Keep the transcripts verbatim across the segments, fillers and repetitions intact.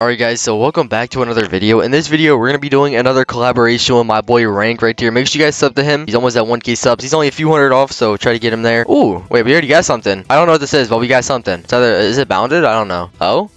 Alright guys, so welcome back to another video. In this video, we're going to be doing another collaboration with my boy Rank right here. Make sure you guys sub to him. He's almost at one K subs. He's only a few hundred off, so try to get him there. Ooh, wait, we already got something. I don't know what this is, but we got something. It's either, is it bounded? I don't know. Oh?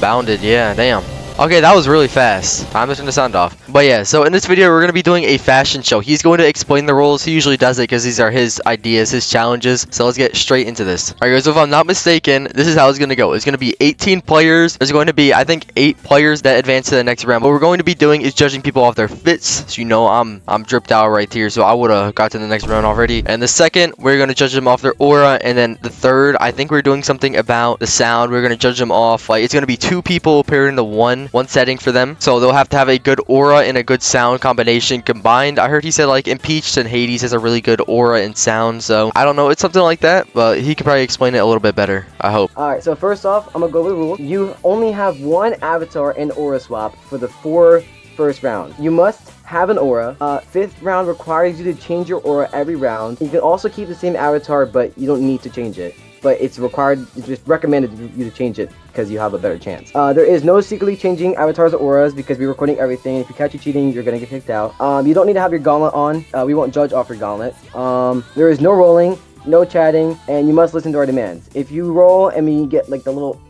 Bounded, yeah, damn. Okay, that was really fast. I'm just gonna sound off. But yeah, so in this video, we're gonna be doing a fashion show. He's going to explain the rules. He usually does it because these are his ideas, his challenges. So let's get straight into this. Alright guys, so if I'm not mistaken, this is how it's gonna go. It's gonna be eighteen players. There's going to be, I think, eight players that advance to the next round. What we're going to be doing is judging people off their fits. So you know I'm I'm dripped out right here, so I would have got to the next round already. And the second, we're gonna judge them off their aura. And then the third, I think we're doing something about the sound. We're gonna judge them off. Like, it's gonna be two people paired into one. one setting for them, so they'll have to have a good aura and a good sound combination combined. I heard he said like Impeached and Hades has a really good aura and sound, so I don't know, it's something like that, but he could probably explain it a little bit better, I hope. Alright, so first off, I'm gonna go with the rule. You only have one avatar and aura swap for the four first round. You must have an aura. Uh, fifth round requires you to change your aura every round. You can also keep the same avatar, but you don't need to change it. But it's required, it's just recommended you to change it because you have a better chance. Uh, there is no secretly changing avatars or auras because we're recording everything. If we catch you cheating, you're gonna get kicked out. Um, you don't need to have your gauntlet on. Uh, we won't judge off your gauntlet. Um, there is no rolling, no chatting, and you must listen to our demands. If you roll and we get like the little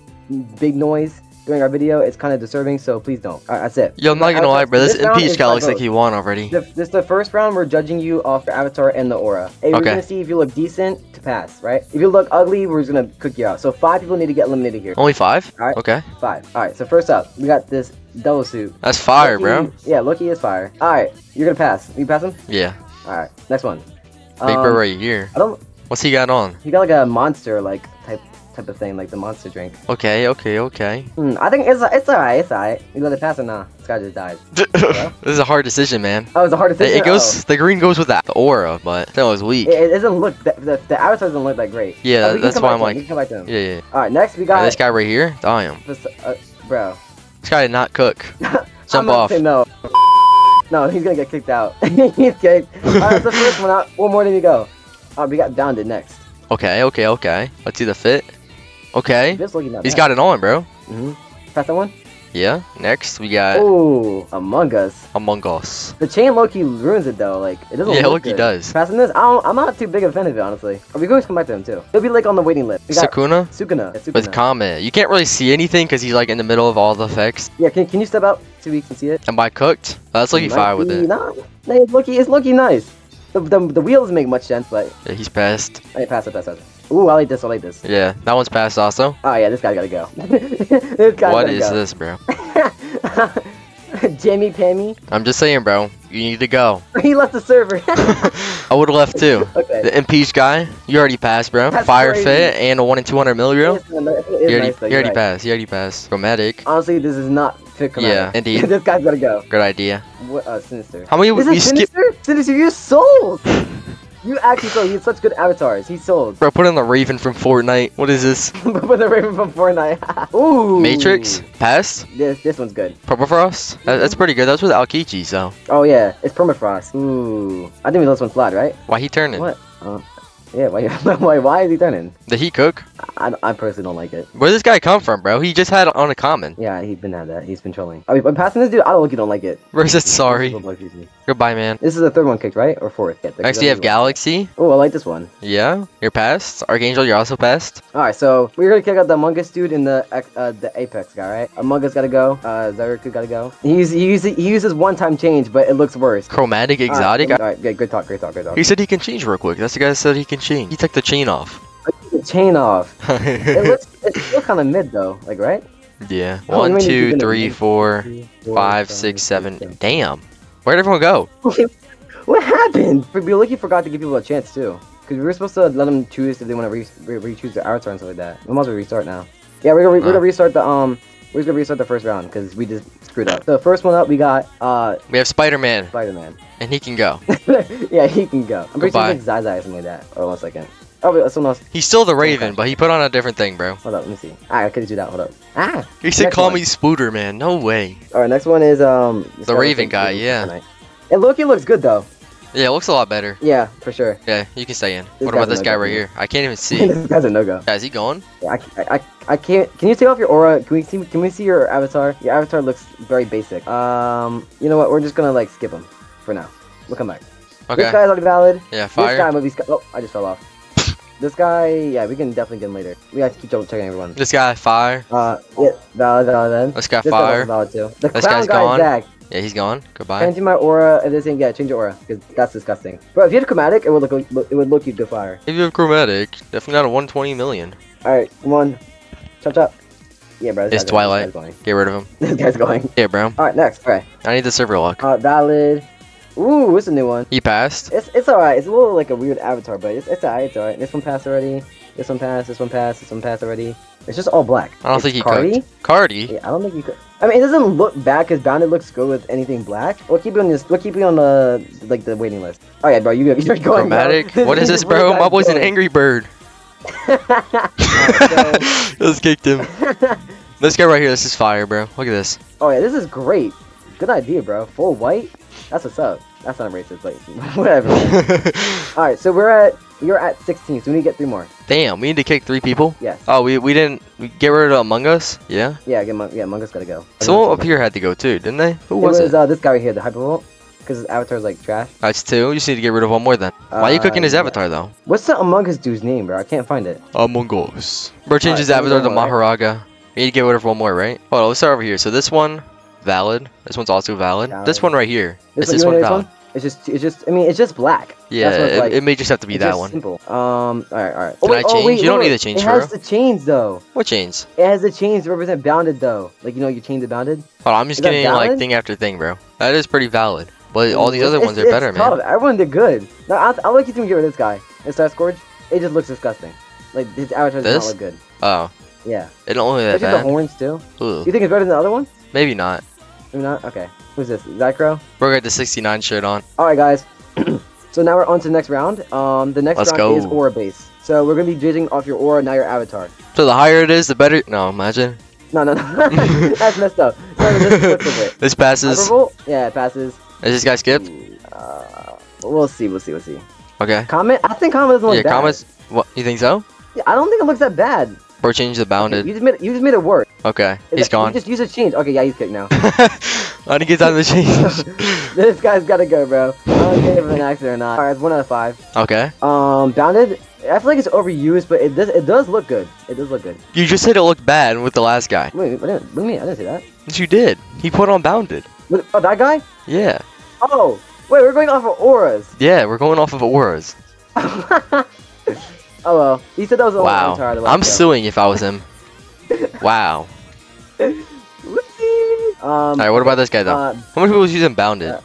big noise during our video, it's kind of disturbing, so please don't. Alright, that's it. Yo, I'm not gonna lie, bro. This Impeached guy looks like he won already. The, this is the first round. We're judging you off your avatar and the aura. Hey, we're okay. Gonna see if you look decent to pass, right? If you look ugly, we're just gonna cook you out. So five people need to get eliminated here. Only five? Alright. Okay. Five. Alright, so first up, we got this double suit. That's fire, Lucky, bro. Yeah, Lucky is fire. Alright, you're gonna pass. You pass him? Yeah. Alright, next one. Big um, bro right here. I don't... What's he got on? He got like a monster, like, type... type of thing, like the monster drink. Okay, okay, okay. Mm, I think it's it's alright, it's alright. You let it pass or nah? This guy just died. This is a hard decision, man. Oh, it's a hard decision. It, it goes. Oh. The green goes with that the aura, but that was weak. It, it doesn't look. The, the, the avatar doesn't look that great. Yeah, oh, that's why I'm like. You can come back to him. Yeah, yeah. All right, next we got. Right, this guy right here. Damn. This, uh, bro. This guy did not cook. Jump off. No. No, he's gonna get kicked out. He's kicked. Alright, so first one out. One more to go. Alright, we got Bounded next. Okay, okay, okay. Let's see the fit. Okay, he's got it on, bro. Mm-hmm. Pass that one? Yeah, next we got... Ooh, Among Us. Among Us. The chain low-key ruins it, though. Like, it doesn't yeah, look good. Yeah, low-key does. Passing this, I don't, I'm not too big of a fan of it, honestly. Are we going to come back to him, too? He'll be, like, on the waiting list. We got Sukuna? Sukuna. Yeah, Sukuna. With Comet. You can't really see anything because he's, like, in the middle of all the effects. Yeah, can, can you step out so we can see it? Am I cooked? Oh, that's Lucky fire with it. Not, no, it's Lucky, it's Lucky nice. The, the, the wheel doesn't make much sense, but... Yeah, he's passed. I pass it, pass it. Ooh, I like this, I like this. Yeah, that one's passed also. Oh yeah, this guy's gotta go. This guy's what gotta is go. This, bro? Jamie Pammy? I'm just saying, bro. You need to go. He left the server. I would've left too. Okay. The Impeached guy, you already passed, bro. That's Fire crazy. Fit and a one in two hundred mil, bro. It is, it is you already, nice, though, you already right. passed, you already passed. Chromatic. Honestly, this is not... Yeah, indeed. This guy's gotta go. Good idea. What, uh, Sinister. How many would we skip? Sinister, you're sold! You actually sold. You had such good avatars. He sold. Bro, put in the Raven from Fortnite. What is this? Put the Raven from Fortnite. Ooh. Matrix. Pass. This this one's good. Permafrost. That, that's pretty good. That's with Aokichi, so. Oh, yeah. It's Permafrost. Ooh. I think we lost one slot, right? Why he turning? What? Uh, yeah, why, why Why is he turning? Did he cook? I, I personally don't like it. Where did this guy come from, bro? He just had on a common. Yeah, he's been at that. He's been trolling. I mean, I'm passing this dude. I don't look. You don't like it. Where's it? Sorry. Goodbye, man. This is the third one kicked, right? Or fourth? Yeah, next, you have Galaxy. Oh, I like this one. Yeah, you're passed. Archangel, you're also passed. All right, so we're gonna kick out the Among Us dude and the uh, the Apex guy, right? Among Us gotta go. Uh, Zyraku gotta go. He uses, he uses he uses one time change, but it looks worse. Chromatic, exotic. All right, all right good, good talk, great talk, great talk. He said he can change real quick. That's the guy that said he can change. He took the chain off. Chain off. It looks, it's still kind of mid though, like right? Yeah. Oh, one, two, three, four, five, six, seven. Damn. Where'd everyone go? What happened? We lucky forgot to give people a chance too, because we were supposed to let them choose if they want to re re re-choose their avatar and stuff like that. We might as well restart now. Yeah, we're gonna, re huh. we're gonna restart the um. We're just gonna restart the first round because we just screwed up. The first one up, we got uh. We have Spider-Man. Spider-Man. And he can go. Yeah, he can go. I'm pretty sure it's like Zai-Zai or something like that. Or one second. Oh, wait, someone else. He's still the Raven, but he put on a different thing, bro. Hold up, let me see. Alright, I couldn't do that. Hold up. Ah! He said, "Call me Spooter, man." No way. Alright, next one is um. The Raven guy, yeah. And Loki looks good though. Yeah, it looks a lot better. Yeah, for sure. Yeah, you can stay in. This what about this no guy right here? I can't even see. This guy's a no-go. Yeah, is he going? Yeah, I, I, I can't. Can you take off your aura? Can we see? Can we see your avatar? Your avatar looks very basic. Um, you know what? We're just gonna like skip him for now. We'll come back. Okay. This guy's already valid. Yeah, fire. This guy might be. Oh, I just fell off. This guy, yeah, we can definitely get him later. We have to keep double checking everyone. This guy, fire. Uh, yeah, valid, valid then. This guy, this fire. Valid too. The this guy's guy gone. Zach. Yeah, he's gone. Goodbye. Changing my aura. If this ain't, yeah, change your aura because that's disgusting. But if you had chromatic, it would look, it would look you to fire. If you have chromatic, definitely not a one twenty million. All right, come on, chop chop. Yeah, bro. It's Twilight. Going. Get rid of him. This guy's going. Yeah, bro. All right, next. All right. I need the server lock. Uh, valid. Ooh, it's a new one. He passed. It's it's alright. It's a little like a weird avatar, but it's it's alright. It's alright. This one passed already. This one passed. This one passed. This one passed already. It's just all black. I don't it's think he Cardi. Cooked. Cardi. Yeah, I don't think he could. I mean, it doesn't look bad because Bounded looks good with anything black. We'll keep you on this. We'll keep you on the like the waiting list. All right, bro. You you're going. Chromatic. Bro. What is this, bro? My boy's an angry bird. Right, let's kick him. This guy right here. This is fire, bro. Look at this. Oh yeah, this is great. Good idea, bro. Full white. That's what's up. That's not racist, like whatever. All right, so we're at you're at sixteen, so we need to get three more. Damn, we need to kick three people. Yes. Oh, we we didn't we get rid of Among Us. Yeah. Yeah, get, yeah, Among Us gotta go. Someone up here had to go too, didn't they? Who it was, was it? Uh, this guy right here, the Hypervolt, because his avatar's like trash. That's two. You just need to get rid of one more then. Uh, Why are you cooking his yeah. avatar though? What's the Among Us dude's name, bro? I can't find it. Among Us. Bro, change his avatar to Maharaga. We need to get rid of one more, right? Hold on, let's start over here. So this one. Valid. This one's also valid. valid. This one right here. This is this one valid. One? It's just, it's just. I mean, it's just black. Yeah, it, like. it may just have to be it's that just one. Simple. Um. All right, all right. Can oh, wait, I change? Oh, wait, you don't wait. need to change. It for has the chains though. What chains? It has the chains to represent bounded though. Like you know, you change the bounded. Hold on, I'm just is getting like thing after thing, bro. That is pretty valid. But all these it's, other ones it's, are it's better, man. Everyone did good. No, I'll, I'll let you get rid of this guy. It's that Scourge. It just looks disgusting. Like his avatar does not look good. Oh. Yeah. It don't look that Especially bad. The horns too. Ooh. You think it's better than the other one? Maybe not. Maybe not? Okay. Who's this? Zycro? We're got the sixty-nine shirt on. Alright, guys. So now we're on to the next round. Um, The next Let's round go. is aura base. So we're going to be judging off your aura, not your avatar. So the higher it is, the better... No, imagine. No, no, no. That's messed up. No, no, this, this passes. Yeah, it passes. Is this guy skipped? Uh, we'll see, we'll see, we'll see. Okay. Comment? I think comment doesn't look yeah, bad. Yeah, comments... What? You think so? Yeah, I don't think it looks that bad. Or change the bounded. Okay, you, just made it, you just made it work. Okay, he's that, gone. Just use a change. Okay, yeah, he's kicked now. I need to get down the change. This guy's gotta go, bro. I don't care if it's an accident or not. All right, it's one out of five. Okay. Um, bounded. I feel like it's overused, but it does. It does look good. It does look good. You just said it looked bad with the last guy. Wait, what do you mean? I didn't say that. Yes, you did. He put on bounded. What, oh, that guy? Yeah. Oh, wait, we're going off of auras. Yeah, we're going off of auras. Oh well, he said that was the only wow. avatar. Wow, I'm suing if I was him. Wow. Whoopsie. Um, All right, what about this guy though? Uh, How many people was using bounded? Uh,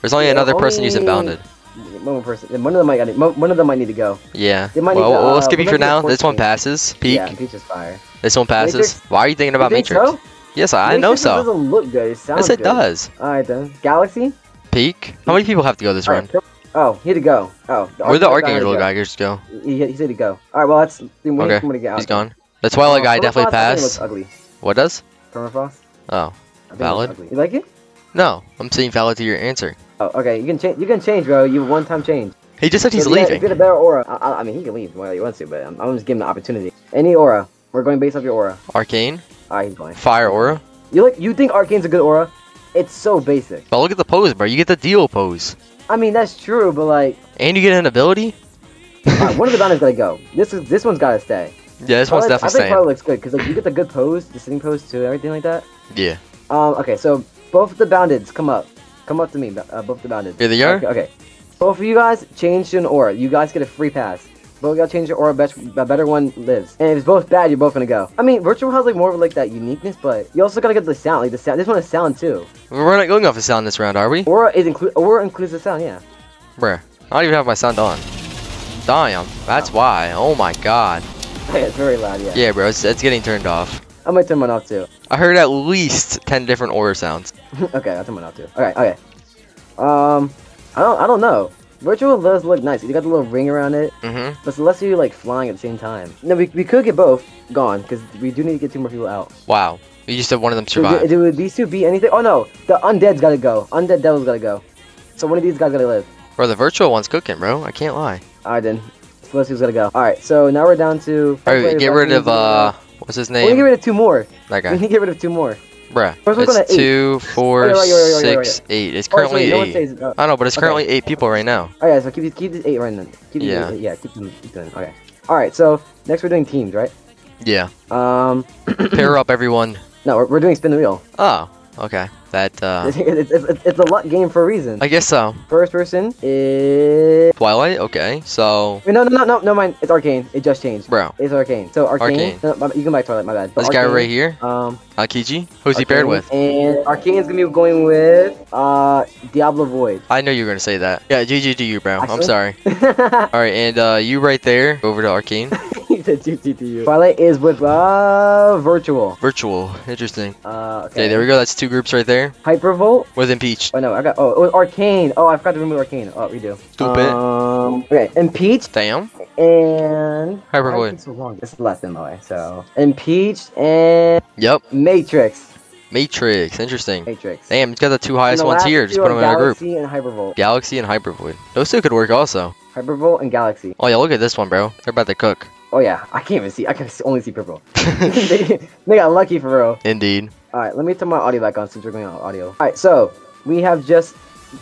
There's only yeah, another only... person using bounded. One person. One of them might. One of them might need to go. Yeah. Well, to, uh, we'll skip you for now. This one passes. Peak. Yeah, Peach is fire. This one passes. Matrix? Why are you thinking about you think Matrix? So? Yes, I Matrix know so. It doesn't look good. It sounds yes, it good. does. All right then. Galaxy. Peak. How many people have to go this All round? Right. Oh, he had to go. Oh, the where'd the Archangel guy just go? He, he said to go. All right, well that's. Then okay. Gonna get out. He's gone. The Twilight oh, guy Permafrost definitely passed. Looks ugly. What does? Permafrost. Oh, valid. You like it? No, I'm saying valid to your answer. Oh, okay. You can change. You can change, bro. You one time change. He just said he's if leaving. He had, if you had a better aura, I, I, I mean, he can leave whenever he wants to, but I'm, I'm just giving him the opportunity. Any aura. We're going based off your aura. Arcane. All right, he's going. Fire aura. You look. You think Arcane's a good aura? It's so basic. But look at the pose, bro. You get the deal pose. I mean that's true, but like. And you get an ability. Right, one of the boundaries gotta go. This is this one's gotta stay. Yeah, this one's definitely staying. I think Twilight looks good because like you get the good pose, the sitting pose too, everything like that. Yeah. Um. Okay, so both the boundeds come up, come up to me. Uh, both the boundeds. Here they are. Okay, okay. Both of you guys change to an aura. You guys get a free pass. Both y'all change your aura. Best, a better one lives. And if it's both bad, you're both gonna go. I mean, virtual has like more of like that uniqueness, but you also gotta get the sound. Like the sound. This one is sound too. We're not going off the sound this round, are we? Aura is include. Aura includes the sound, yeah. Bruh, I don't even have my sound on. Damn, that's oh. why. Oh my god. Yeah, it's very loud, yeah. Yeah, bro, it's, it's getting turned off. I might turn mine off too. I heard at least ten different aura sounds. Okay, I'll turn mine off too. All right, okay. Um, I don't, I don't know. Virtual does look nice. You got the little ring around it. Mm-hmm. But it's less of you like flying at the same time. No, we, we could get both gone because we do need to get two more people out. Wow. We just have one of them survive. Do, do these two be anything? Oh no, the undead's gotta go. Undead devil's gotta go. So one of these guys gotta live. Bro, the virtual one's cooking, bro. I can't lie. Alright, then. So let's see who's gonna go. Alright, so now we're down to... Alright, get rid of, uh... what's his name? We can get rid of two more. That guy. We can get rid of two more. Bruh, it's two, four, six, eight. It's currently eight. I know, but it's currently eight people right now. Oh yeah, so keep keep this eight right now. Keep yeah. These, yeah, keep them doing. Okay. All right, so next we're doing teams, right? Yeah. Um. Pair up, everyone. No, we're, we're doing spin the wheel. Oh, okay. That uh. it's, it's, it's, it's a luck game for a reason. I guess so. First person is Twilight. Okay, so. Wait, no, no, no, no, no, mine. It's Arcane. It just changed. Bro. It's Arcane. So Arcane. Arcane. No, no, you can buy Twilight. My bad. But this Arcane, guy right here. Um. Akiji. Who's Arcane, he paired with? And Arcane's gonna be going with uh Diablo Void. I know you were gonna say that. Yeah, G G to you, bro. Actually? I'm sorry. All right, and uh, you right there. Over to Arcane. Twilight is with uh virtual. Virtual, interesting. Uh, okay. Okay, there we go. That's two groups right there. Hypervolt with Impeach. Oh no, I got. Oh, it was Arcane. Oh, I forgot to remove Arcane. Oh, we do. Stupid. Um, okay, Impeach. Damn. And Hypervolt. So long. It's less than my way. So Impeach and. Yep. Matrix. Matrix, interesting. Matrix. Damn, he's got the two highest the ones here. Just put them in a group. Galaxy and Hypervolt. Galaxy and Hypervolt. Those two could work also. Hypervolt and Galaxy. Oh yeah, look at this one, bro. They're about to cook. Oh yeah, I can't even see. I can only see purple. they, they got lucky for real. Indeed. All right, let me turn my audio back on since we're going on audio. All right, so we have just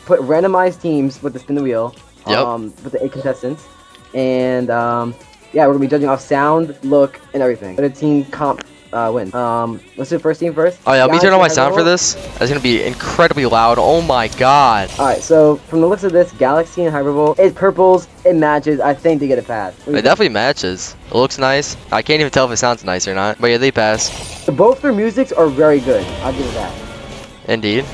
put randomized teams with the spin the wheel. Yep. Um, with the eight contestants, and um, yeah, we're gonna be judging off sound, look, and everything. But a team comp uh, win. Um, let's do the first team first. Oh yeah, let me turn on my sound for this. That's gonna be incredibly loud. Oh my god. All right, so from the looks of this, Galaxy and Hypervolt, it's purples. It matches. I think they get a pass. It definitely matches. It looks nice. I can't even tell if it sounds nice or not. But yeah, they pass. Both their musics are very good. I'll give it that. Indeed.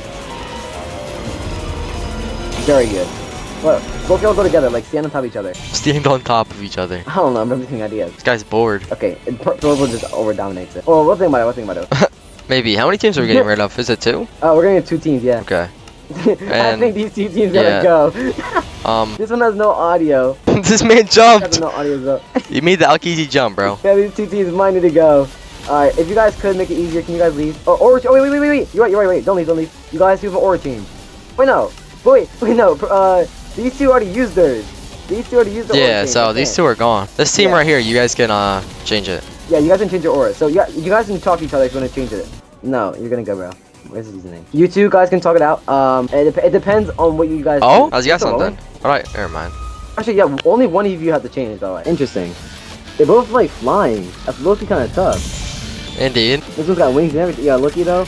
Very good. Look, both y'all go together, like stand on top of each other. Stand on top of each other. I don't know. I'm not getting ideas. This guy's bored. Okay, and Purple just over dominates it. Oh, we'll think about it. We'll think about it. Maybe. How many teams are we getting rid of? Is it two? Oh, uh, we're getting two teams. Yeah. Okay. I think these two teams yeah. gotta go. Um, this one has no audio. This man jumped. No audio, though. You made the Alkizi jump, bro. Yeah, these two teams might need to go. All right, if you guys could make it easier, can you guys leave? Oh, or oh wait, wait, wait, wait, wait. You're right, you're right, wait. Don't leave, don't leave. You guys do for Aura team. Wait, no. Wait, wait, no. Uh, these two already used theirs. These two already used the. Yeah, Aura so team. These two are gone. This team yeah. right here, you guys can uh change it. Yeah, you guys can change your Aura. So you guys, you guys can talk to each other if you want to change it. No, you're gonna go, bro. Where's his name? You two guys can talk it out. Um, it, dep it depends on what you guys. Oh, do. I got something. All right, never mind. Actually, yeah, only one of you have to change though. Interesting. They both like flying. That's supposed to be kind of tough. Indeed. This one's got wings and everything. Yeah, lucky though.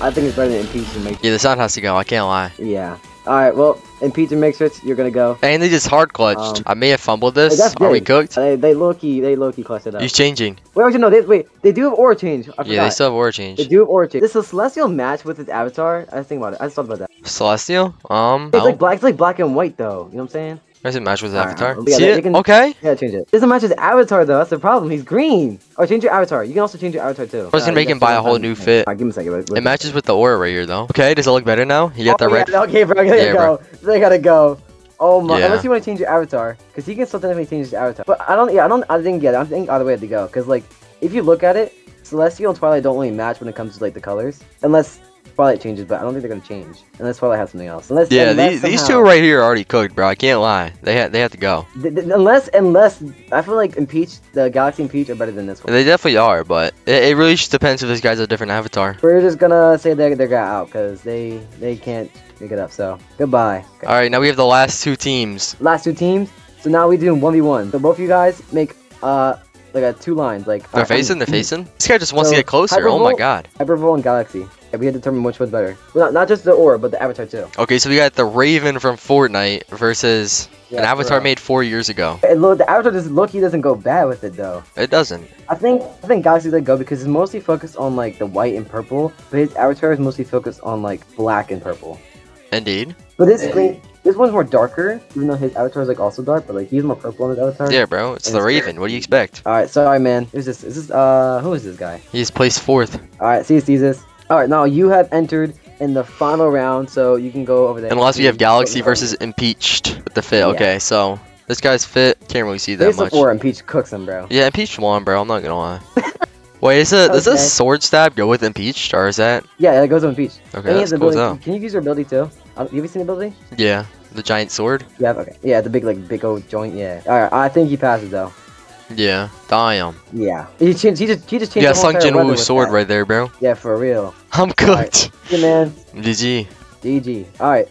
I think it's better than Impeach and Matrix. Yeah, the sound has to go. I can't lie. Yeah. All right. Well, Impeach and Matrix, you're gonna go. And they just hard clutched. Um, I may have fumbled this. Like, are we cooked? They, they low key, they low key clutched it up. He's changing. Wait, wait, no, they, wait. They do have Aura change. I forgot. Yeah, they still have Aura change. They do have Aura change. Does the Celestial match with his avatar? I was thinking about it. I just thought about that. Celestial? Um. It's no. like black. It's like black and white though. You know what I'm saying? Does it match with his All avatar? Right. Yeah, See they, it? They can, okay. Yeah, change it. Doesn't match his avatar though. That's the problem. He's green. Oh, change your avatar. You can also change your avatar too. I was gonna uh, make him buy a whole new fit. Right, give him a second. Wait, wait. It matches with the Aura right here though. Okay, does it look better now? You got oh, that red. Yeah, okay, bro. I gotta yeah, go. Bro. I gotta go. Oh my! Yeah. Unless you want to change your avatar, because he can still definitely change his avatar. But I don't. Yeah, I don't. I didn't get it. I think either way I had to go. Because like, if you look at it, Celestial and Twilight don't really match when it comes to like the colors, unless Twilight changes. But I don't think they're gonna change unless Twilight has something else. Unless yeah, unless these, somehow, these two right here are already cooked, bro. I can't lie. They had they have to go. Th th unless unless I feel like Impeach, the Galaxy Impeach are better than this one. They definitely are, but it, it really just depends if this guy's a different avatar. We're just gonna say they they got out because they they can't. Pick it up, so goodbye. Okay. All right, now we have the last two teams. Last two teams. So now we do one v one. So both of you guys make uh like a two lines. Like they're right, facing, they're facing. This guy just wants so to get closer. Hypervolt, oh my god. Hypervolt and Galaxy. Yeah, we had to determine which one's better. Well, not, not just the Aura, but the avatar too. Okay, so we got the Raven from Fortnite versus yeah, an avatar made four years ago. It look, the avatar doesn't look. He doesn't go bad with it though. It doesn't. I think I think Galaxy's gonna go because it's mostly focused on like the white and purple, but his avatar is mostly focused on like black and purple. Indeed. But this green, this one's more darker, even though his avatar is like also dark, but like he's more purple on his avatar. Yeah, bro, it's the Raven. What do you expect? All right, sorry, man. Who's this? Is this uh, who is this guy? He's placed fourth. All right, see, see this. All right, now you have entered in the final round, so you can go over there. Unless we have Galaxy versus Impeached with the fit. Yeah. Okay, so this guy's fit can't really see that There's much. Before Impeached cooks him, bro. Yeah, Impeached won, bro. I'm not gonna lie. Wait, is a, okay. does a sword stab go with Impeached, or is that? Yeah, it goes with Impeached. Okay, that's cool. Can you use your ability too? Have you seen the ability? Yeah, The giant sword? Yeah, okay. Yeah, the big, like, big old joint, yeah. Alright, I think he passes, though. Yeah, damn. Yeah. He, changed, he, just, he just changed yeah, the whole entire weather with that. sword right there, bro. Yeah, for real. I'm cooked. Right. Yeah, man. G G. G G. Alright.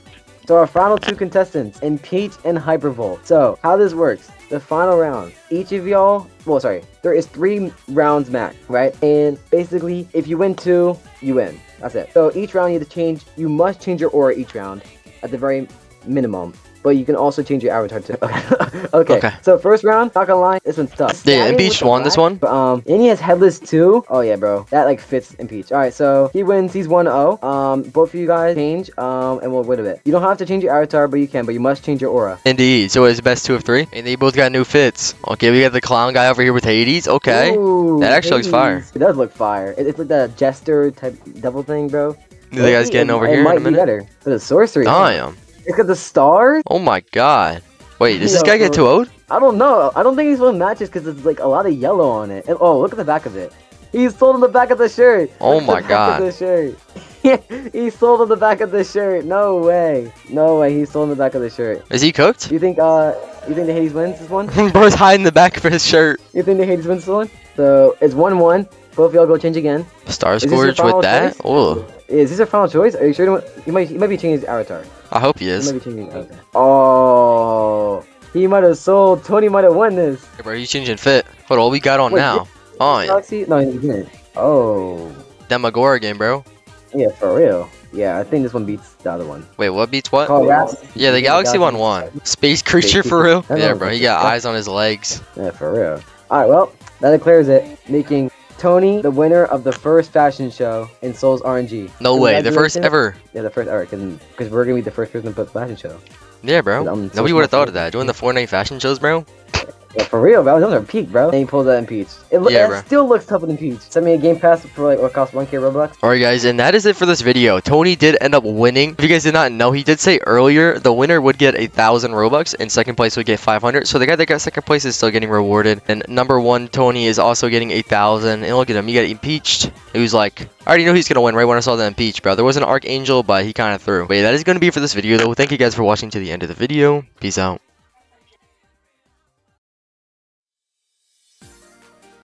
So our final two contestants, Impeach and Hypervolt. So, how this works, the final round, each of y'all, well, sorry, there is three rounds max, right? And basically, if you win two, you win. That's it. So each round you have to change, you must change your aura each round, at the very minimum. But you can also change your avatar too. Okay. okay. okay. So first round, not gonna lie, this one's tough. Yeah, Impeach won this one. But, um, and he has Headless too. Oh yeah, bro. That like fits Impeach. All right, so he wins. He's one oh. Um, both of you guys change. Um, and we'll wait a bit. You don't have to change your avatar, but you can. But you must change your aura. Indeed. So it's best two of three, and they both got new fits. Okay, we got the clown guy over here with Hades. Okay. Ooh, that actually Hades. looks fire. It does look fire. It, it's like that jester type devil thing, bro. The Maybe guy's getting it, over it here. It might in a minute. be better for the sorcery. I am. It's got the stars? Oh my god. Wait, does Yo, this guy get too old? I don't know. I don't think he's one matches because it's like a lot of yellow on it. And, oh, look at the back of it. He's sold on the back of the shirt. Oh look my the god. Back of the shirt. He's sold on the back of the shirt. No way. No way. He's sold on the back of the shirt. Is he cooked? You think uh, you think the Hades wins this one? Bro's hiding the back of his shirt. You think the Hades wins this one? So it's one one. Both of y'all go change again. Star Scourge with that? Oh. Is this a final choice? Are you sure? He might, he might be changing his avatar. I hope he is. He might be changing his avatar. Oh, he might have sold. Tony might have won this. Hey, bro, you changing fit? Hold on, what we got on Wait, now? Oh, yeah. No, he didn't. Oh. Demogorgon game, bro. Yeah, for real. Yeah, I think this one beats the other one. Wait, what beats what? Oh, yeah, yeah the Galaxy one won. Space creature Space for real? Yeah, bro, he got yeah. eyes on his legs. Yeah, for real. All right, well, that declares it, making Tony, the winner of the first fashion show in Sol's R N G. No way, the first ever. Yeah, the first ever, because we're going to be the first person to put fashion show. Yeah, bro. Nobody would have thought of that. Doing the Fortnite fashion shows, bro. Yeah, for real, bro. Those are peak, bro. And he pulls out Impeach. It, yeah, it still looks tough with Impeach. Send me a game pass for like, or cost one K Roblox. Alright, guys, and that is it for this video. Tony did end up winning. If you guys did not know, he did say earlier the winner would get a thousand Robux and second place would get five hundred. So the guy that got second place is still getting rewarded. And number one, Tony, is also getting a thousand. And look at him. He got impeached. He was like, I already knew he's going to win right when I saw the Impeach, bro. There was an Archangel, but he kind of threw. But yeah, that is going to be it for this video, though. Thank you guys for watching to the end of the video. Peace out.